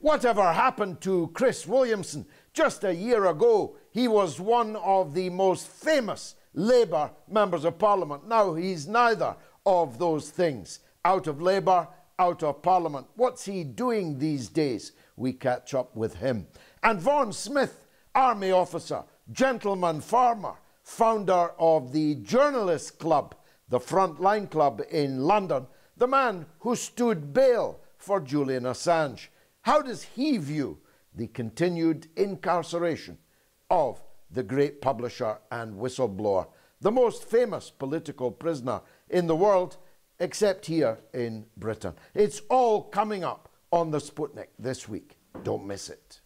Whatever happened to Chris Williamson? Just a year ago, he was one of the most famous Labour members of Parliament. Now he's neither of those things. Out of Labour, out of Parliament. What's he doing these days? We catch up with him. And Vaughan Smith, army officer, gentleman farmer, founder of the Journalist Club, the Frontline Club in London, the man who stood bail for Julian Assange. How does he view the continued incarceration of the great publisher and whistleblower, the most famous political prisoner in the world, except here in Britain? It's all coming up on the Sputnik this week. Don't miss it.